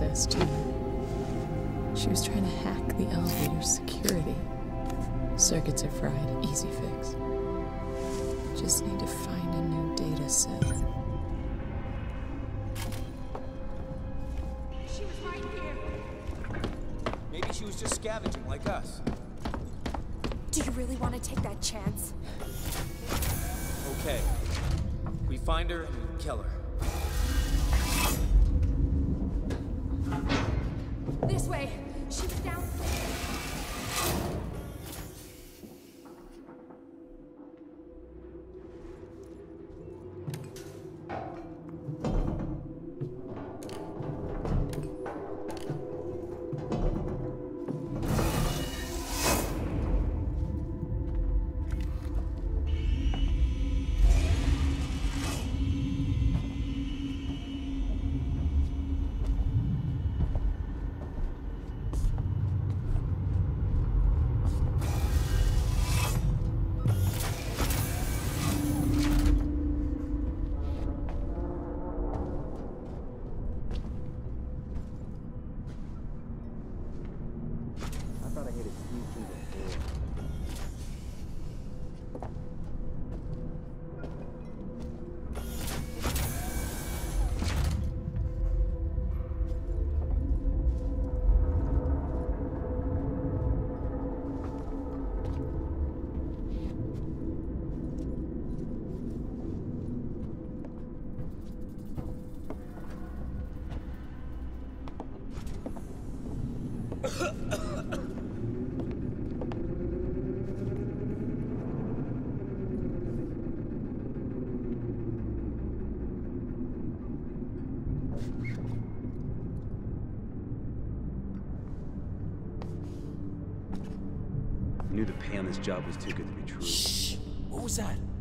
Access to her. She was trying to hack the elevator's security. Circuits are fried, easy fix. Just need to find a new data set. She was right here. Maybe she was just scavenging like us. Do you really want to take that chance? Okay. We find her and we kill her. This way. She was down. I knew the pay on this job was too good to be true. Shh! What was that?